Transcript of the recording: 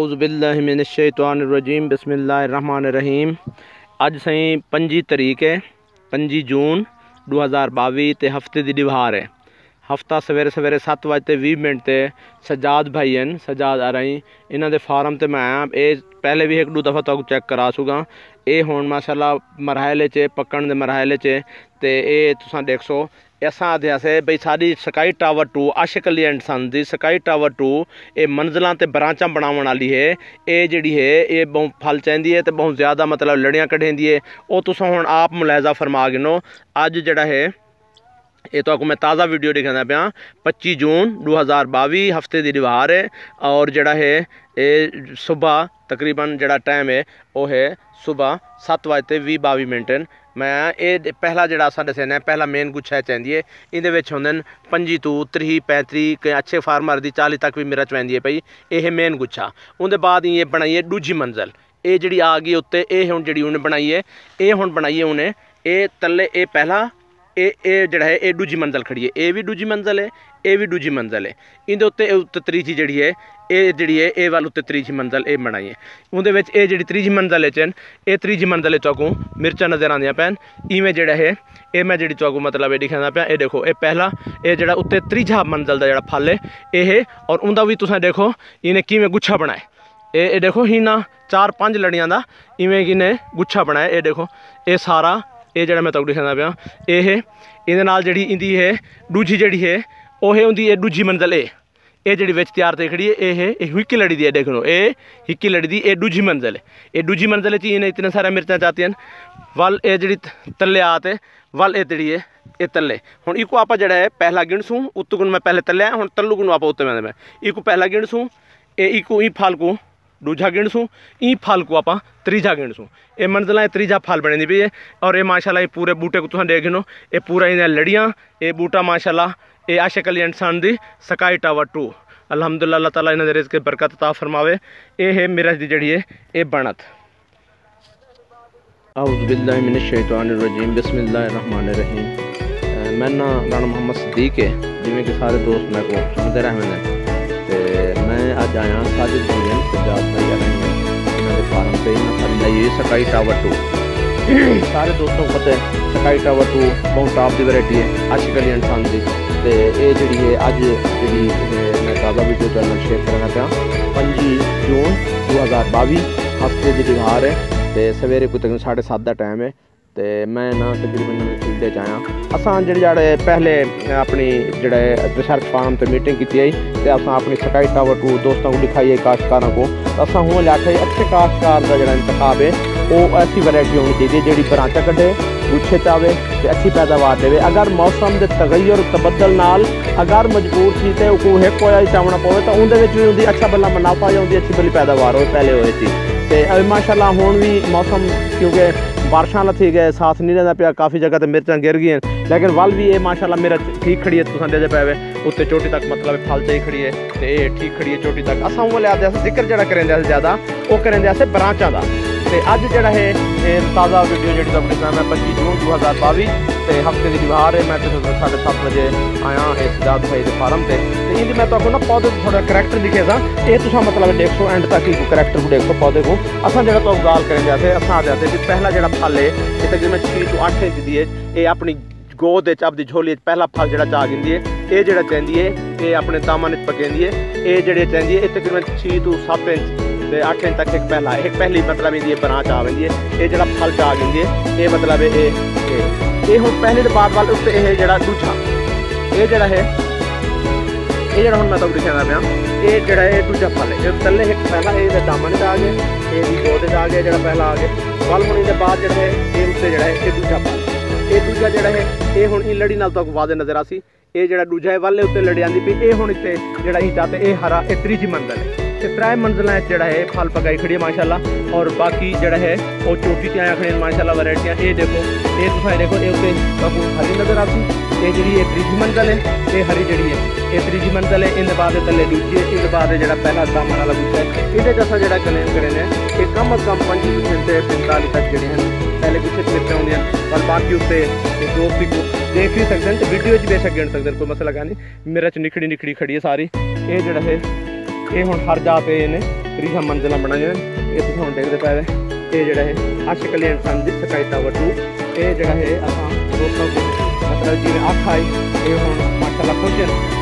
औज़ुबिल्लाहिमिनश्शैतानिर्रजीम बिस्मिल्लाहिर्रहमानिर्रहीम। अज सही 25 तारीख है, 25 जून 2022। तो हफ्ते की दिवार है। हफ्ता सवेरे सवेरे 7:20 से सजाद भाई हैं, सजाद आ रही इन्हों के फार्म से मैं आया। ये पहले भी एक दो दफ़ा तक चेक करा चुका। ये हूँ माशाला मरहले च पकड़ के मरहले च। तो ये तुम देख सो असा आदि से बई सारी sky tower 2 Akkal Kalyan sons की स्काई टावर 2 ये मंजिलों से ब्रांचा बनाने वाली है। ये जी है ये बहुत फल चाहती है तो बहुत ज़्यादा मतलब लड़ियाँ कढ़ेंदी है। वो तुम हूँ आप मुलायजा फरमा गिनो। अज जड़ा है ये तो आपको मैं ताज़ा वीडियो दिखाना पाया। 25 जून 2022 हफ्ते की दिवार है। और जड़ा है ये सुबह तकरीबन जड़ा टाइम है वह है सुबह 7:20 मैं ये पहला जड़ा असा दसना पहला मेन गुच्छा चाहिए है। ये होंगे 25 तू 30 35 कई अच्छे फार्मर की 40 तक भी मिर्च पैंदी है पई। यह मेन गुच्छा उनके बाद ये बनाई है दूजी मंजिल। ये जी आ गई उत्ते हूँ जी उन्हें बनाई है। ये हूँ बनाई है उन्हें ये तले ये पहला ए जड़ा है ये दूजी मंजिल खड़ी है। ये भी दूजी मंजिल है, ये भी दूजी मंजिल है। इन उत्ते उत्ते त्रीजी जी है ये जी है ये वाल उत्ते त्रीजी मंजिल ये बनाई है। उन्हें जी त्रीजी मंजिल चन ये त्रीजी मंजिल चौकू मिर्चा नज़र आदि पैन। इवें जड़ा है ये मैं जी चौकू मतलब ये दिखाता पाया। ये देखो ये पहला ये जड़ा उत्ते त्रीजा मंजिल का जड़ा फल है ये। और उनका भी तुम देखो इन्हें किवें गुच्छा बनाए। ये देखो इन्हें 4-5 लड़ियाँ का इवें इन्हें गुच्छा बनाए। ये देखो ये सारा ये जड़ा मैं तक दिखाता पाया। ये जी इंदी है दूजी जड़ी है वह होंगी है दूजी मंजिल। ये जी बिच तैयार से खड़ी है यह हिक्की लड़ी दी है। देख लो ये हिक्की लड़ी दी ये दूजी मंजिल है। ये दूजी मंजिल इन्हें इतने सारे मिर्चा चाहती हैं वल ये जी तले आते वल ये जी है ये तले हूँ। इको आप जड़ा है पहला गिणसूँ उत्तू गुण मैं पहले तले हूँ तलू गुण आप उत्ते मैं इको पहला गिणसूँ इको ई फालकू दूजा गिणसूँ ई फल को आप त्रीजा गिणसूँ। ये मंजिल त्रीजा फल बने पी है। और ये माशाल्लाह पूरे बूटे को तुम देख लो ये पूरा इन लड़ियाँ। ये बूटा माशाल्लाह ये अक्कल कल्याण सन्स की स्काई टावर 2 अलहमदुलिल्लाह अल्लाह ताला इन्हां दे रिज़्क़ बरकत अता फरमावे। ये है मिरज की जड़ी है ये बनत। औज़ुबिल्लाहिमिनश्शैतानिर्रजीम बिस्मिल्लाहिर्रहमानिर्रहीम। मैं ना राना मोहम्मद सदीक है जिमें कि सारे दोस्त मैं को समझते रहने तो मैं अज आया साजिद भाई पंजाब में फार्म पे ये स्काई टावर 2। सारे दोस्तों को पता है स्काई टावर 2 बहुत टॉप की वैरायटी है अक्कल कल्याण सन्स की। तो ये जी है अज जी मैं ताज़ा वीडियो चैनल शेयर करना पाया। 25 जून 2022 हफ्ते की दिवार है। तो सवेरे को तक 7:30 का टाइम है। तो मैं ना तकरीबन फील्ड च आया। असा जड़े पहले अपनी जड़े रिसर्च फार्म से मीटिंग की आई तो असा अपनी स्काई टावर 2 दोस्तों को दिखाई है काश्तकारों को। असा हूँ आखिया अच्छे काश्तकार का जरा इंतखाब है वो ऐसी वैरायटी होनी चाहिए जी ब्रांचा कटे गुच्छे आवे तो अच्छी पैदावार देवे। अगर मौसम के तगैर तबदल नाल अगर मजबूर थी तो एक होया चावना पवे तो उनकी अच्छा भला मुनाफा या उनकी अच्छी भली पैदावार हो पहले होए थी। तो माशाल्लाह हूँ भी मौसम क्योंकि बारिशा थी गए साथ नहीं रहता पाया। काफ़ी जगह तो मिर्चा गिर गई हैं लेकिन वल भी ये माशाल्लाह मेरा ठीक खड़ी है। तुम देते पावे उत्ते चोटी तक मतलब फल चाहिए खड़ी है तो ये ठीक खड़ी है चोटी तक। असा वो लिया जिक्र जरा करें ज़्यादा वो करें ब्रांचा का। तो अज जड़ा है ताज़ा वीडियो जी तक दिखाना है 25 जून 2022। तो हफ्ते की दिवार है मैं तो 7:30 आया इस सजाद भाई के फार्म से। तो इन मैं तो ना पौधे को थोड़ा करैक्टर दिखे था ये तुम मतलब देखो एंड तक ही करैक्टर को देखो पौधे को। असा जरा तो गाल करें जैसे असा जैसे कि पहला जरा फल है ये तकरीबन 6 से 8 इंच दी है। ये अपनी गोद अपनी झोली पहला फल जरा चा गिंदी है। ये जरा चाहती है ये अपने दामन पकेंदी है। ये जड़ी चाहती है ये तकरीबन 6 से 7 इंच 8 इंच तक एक पहली मतलब ये ब्रांच आ गई है। ये जरा फल आ गई है ये मतलब ये हूँ पहले तो बाद वाल उत्ते यह जरा दूजा ये जरा है ये जरा हूँ मैं तब दिखाता पाया। ये जरा है दूजा फल है थले एक पहला ये दामन आ गए ये गोद आ गया जरा पहला आ गया फल होने के बाद जरा है ये उत्ते जरा है ये दूजा फल ये दूजा जरा है ये हूँ इन लड़ी नाल तक वादे नजर आसी। ये जरा दूजा है वाले उत्ते लड़ी आती पी ये हूँ इतने जरा ही चाहते ये हरा ये त्रीजी मंजिल है। तो 3 मंजिलों जड़ा है फल पकाई खड़ी है माशाल्लाह। और बाकी जड़ा है वो चोटी से आया खड़ी माशाल्लाह वैरायटियाँ। ये देखो ये तुम देखो ये उत्ते हरी नजर आती ये जी त्रीजी मंजिल है ये हरी जड़ी है ये त्रीजी मंजिल है। इन बाद थले दूजी है इन बाद जरा पहला दामन वाला गुच्छा है। ये जैसा जरा क्लेम करें ये कम अज कम 25 से 45 तक जड़े हैं पहले गुच्छे क्लिप्स होंगे और बाकी उत्ते दोस्त भी देख भी सकते हैं तो वीडियो भी बेशक गिण सकते हैं कोई मसला है नहीं। मिर्च निखड़ी निखड़ी खड़ी है सारी। ये जड़ा है ये हूँ हर जात इन्हें त्रीजा मंजिला बनाया ये तुम देखते पाए ये जोड़ा है अक्कल कल्याण संस स्काई टावर 2 ये जोड़ा है असा मतलब जी अख आई ये हम माशाल्लाह पहुंचे।